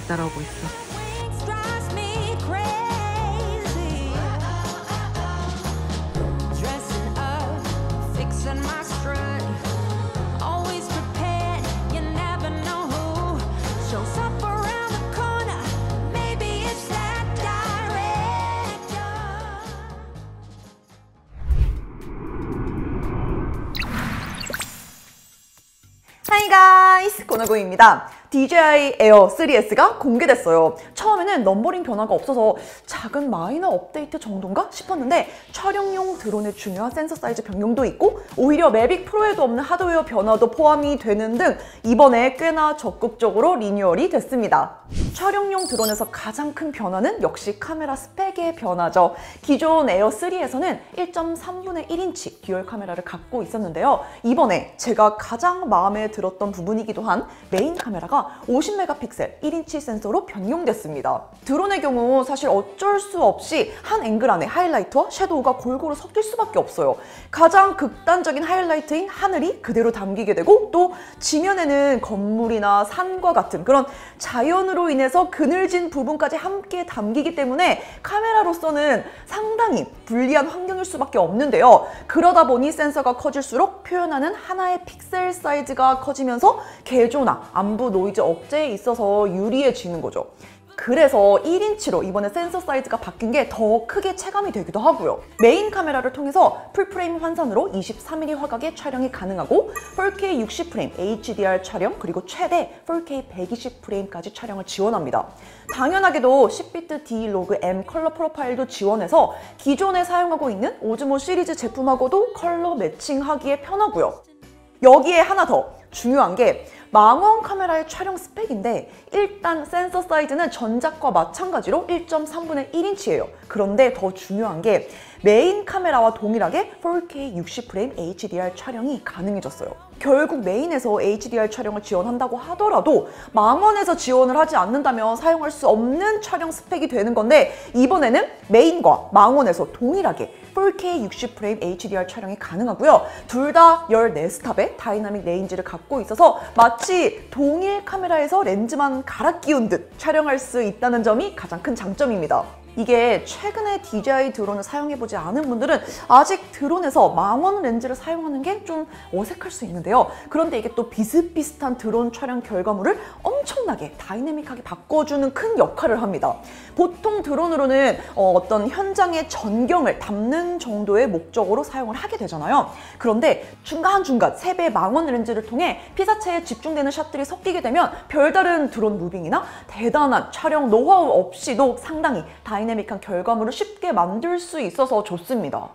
잘 따라오고 있어. Hi guys! 고노고입니다. DJI 에어 3S가 공개됐어요. 처음에는 넘버링 변화가 없어서 작은 마이너 업데이트 정도인가 싶었는데 촬영용 드론의 중요한 센서 사이즈 변경도 있고 오히려 매빅 프로에도 없는 하드웨어 변화도 포함이 되는 등 이번에 꽤나 적극적으로 리뉴얼이 됐습니다. 촬영용 드론에서 가장 큰 변화는 역시 카메라 스펙의 변화죠. 기존 에어3에서는 1.3분의 1인치 듀얼 카메라를 갖고 있었는데요. 이번에 제가 가장 마음에 들었던 부분이기도 한 메인 카메라가 50MP 1인치 센서로 변경됐습니다. 드론의 경우 사실 어쩔 수 없이 한 앵글 안에 하이라이트와 섀도우가 골고루 섞일 수밖에 없어요. 가장 극단적인 하이라이트인 하늘이 그대로 담기게 되고 또 지면에는 건물이나 산과 같은 그런 자연으로 인해서 그늘진 부분까지 함께 담기기 때문에 카메라로서는 상당히 불리한 환경일 수밖에 없는데요. 그러다 보니 센서가 커질수록 표현하는 하나의 픽셀 사이즈가 커지면서 개조나 안부 노이즈 억제에 있어서 유리해지는 거죠. 그래서 1인치로 이번에 센서 사이즈가 바뀐 게 더 크게 체감이 되기도 하고요. 메인 카메라를 통해서 풀프레임 환산으로 23mm 화각의 촬영이 가능하고 4K 60프레임, HDR 촬영, 그리고 최대 4K 120프레임까지 촬영을 지원합니다. 당연하게도 10비트 D-Log M 컬러 프로파일도 지원해서 기존에 사용하고 있는 오즈모 시리즈 제품하고도 컬러 매칭하기에 편하고요. 여기에 하나 더 중요한 게 망원 카메라의 촬영 스펙인데 일단 센서 사이즈는 전작과 마찬가지로 1.3분의 1인치예요. 그런데 더 중요한 게 메인 카메라와 동일하게 4K 60프레임 HDR 촬영이 가능해졌어요. 결국 메인에서 HDR 촬영을 지원한다고 하더라도 망원에서 지원을 하지 않는다면 사용할 수 없는 촬영 스펙이 되는 건데 이번에는 메인과 망원에서 동일하게 4K 60프레임 HDR 촬영이 가능하고요. 둘 다 14스탑의 다이나믹 레인지를 갖고 있어서 마치 동일 카메라에서 렌즈만 갈아 끼운 듯 촬영할 수 있다는 점이 가장 큰 장점입니다. 이게 최근에 DJI 드론을 사용해보지 않은 분들은 아직 드론에서 망원 렌즈를 사용하는 게 좀 어색할 수 있는데요. 그런데 이게 또 비슷비슷한 드론 촬영 결과물을 엄청나게 다이내믹하게 바꿔주는 큰 역할을 합니다. 보통 드론으로는 어떤 현장의 전경을 담는 정도의 목적으로 사용을 하게 되잖아요. 그런데 중간중간 3배의 망원 렌즈를 통해 피사체에 집중되는 샷들이 섞이게 되면 별다른 드론 무빙이나 대단한 촬영 노하우 없이도 상당히 다이내믹한 결과물을 쉽게 만들 수 있어서 좋습니다.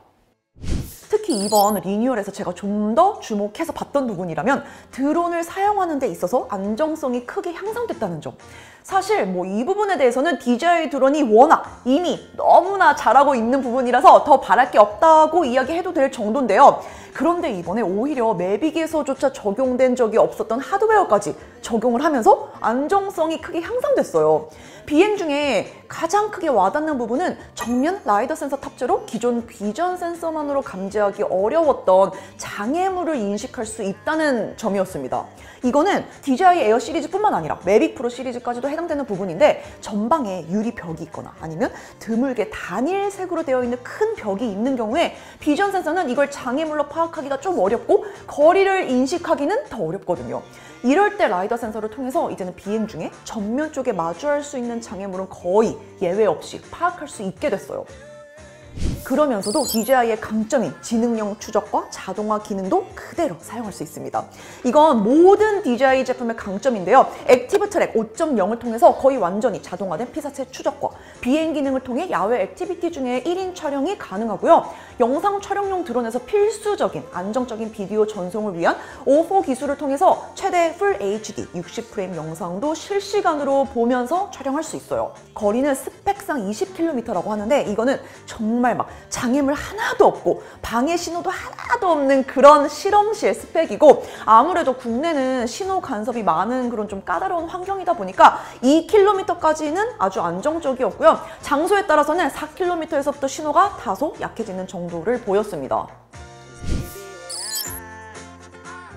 특히 이번 리뉴얼에서 제가 좀 더 주목해서 봤던 부분이라면 드론을 사용하는 데 있어서 안정성이 크게 향상됐다는 점. 사실 뭐 이 부분에 대해서는 DJI 드론이 워낙 이미 너무나 잘하고 있는 부분이라서 더 바랄 게 없다고 이야기해도 될 정도인데요. 그런데 이번에 오히려 매빅에서조차 적용된 적이 없었던 하드웨어까지 적용을 하면서 안정성이 크게 향상됐어요. 비행 중에 가장 크게 와닿는 부분은 정면 라이더 센서 탑재로 기존 비전 센서만으로 감지하기 어려웠던 장애물을 인식할 수 있다는 점이었습니다. 이거는 DJI 에어 시리즈뿐만 아니라 매빅 프로 시리즈까지도 해당되는 부분인데 전방에 유리 벽이 있거나 아니면 드물게 단일색으로 되어 있는 큰 벽이 있는 경우에 비전 센서는 이걸 장애물로 파악하기가 좀 어렵고 거리를 인식하기는 더 어렵거든요. 이럴 때 라이더 센서를 통해서 이제는 비행 중에 전면 쪽에 마주할 수 있는 장애물은 거의 예외 없이 파악할 수 있게 됐어요. 그러면서도 DJI의 강점인 지능형 추적과 자동화 기능도 그대로 사용할 수 있습니다. 이건 모든 DJI 제품의 강점인데요. 액티브 트랙 5.0을 통해서 거의 완전히 자동화된 피사체 추적과 비행 기능을 통해 야외 액티비티 중에 1인 촬영이 가능하고요. 영상 촬영용 드론에서 필수적인 안정적인 비디오 전송을 위한 O4 기술을 통해서 최대 Full HD 60프레임 영상도 실시간으로 보면서 촬영할 수 있어요. 거리는 스펙상 20km라고 하는데 이거는 정말 막 장애물 하나도 없고 방해 신호도 하나도 없는 그런 실험실 스펙이고 아무래도 국내는 신호 간섭이 많은 그런 좀 까다로운 환경이다 보니까 2km까지는 아주 안정적이었고요. 장소에 따라서는 4km에서부터 신호가 다소 약해지는 정도를 보였습니다.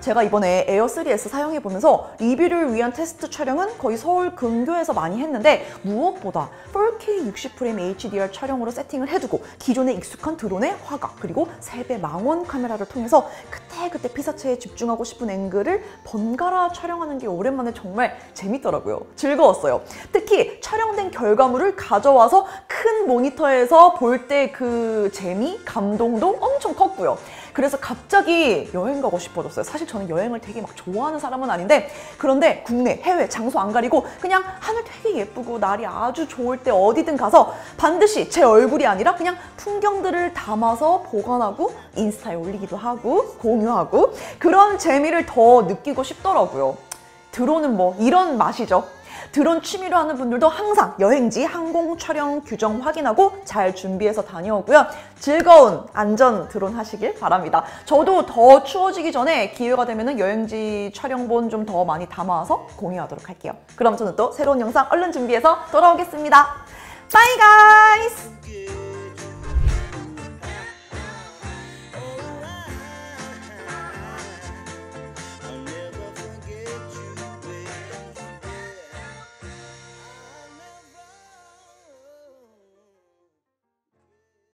제가 이번에 에어3S 사용해보면서 리뷰를 위한 테스트 촬영은 거의 서울 근교에서 많이 했는데 무엇보다 4K 60프레임 HDR 촬영으로 세팅을 해두고 기존에 익숙한 드론의 화각 그리고 3배 망원 카메라를 통해서 그때그때 피사체에 집중하고 싶은 앵글을 번갈아 촬영하는 게 오랜만에 정말 재밌더라고요. 즐거웠어요. 특히 촬영된 결과물을 가져와서 큰 모니터에서 볼 때 그 재미, 감동도 엄청 컸고요. 그래서 갑자기 여행 가고 싶어졌어요. 사실 저는 여행을 되게 막 좋아하는 사람은 아닌데, 그런데 국내, 해외, 장소 안 가리고 그냥 하늘 되게 예쁘고 날이 아주 좋을 때 어디든 가서 반드시 제 얼굴이 아니라 그냥 풍경들을 담아서 보관하고 인스타에 올리기도 하고 공유하고 그런 재미를 더 느끼고 싶더라고요. 드론은 뭐 이런 맛이죠. 드론 취미로 하는 분들도 항상 여행지, 항공 촬영 규정 확인하고 잘 준비해서 다녀오고요. 즐거운 안전 드론 하시길 바랍니다. 저도 더 추워지기 전에 기회가 되면 여행지 촬영본 좀 더 많이 담아서 공유하도록 할게요. 그럼 저는 또 새로운 영상 얼른 준비해서 돌아오겠습니다. Bye guys!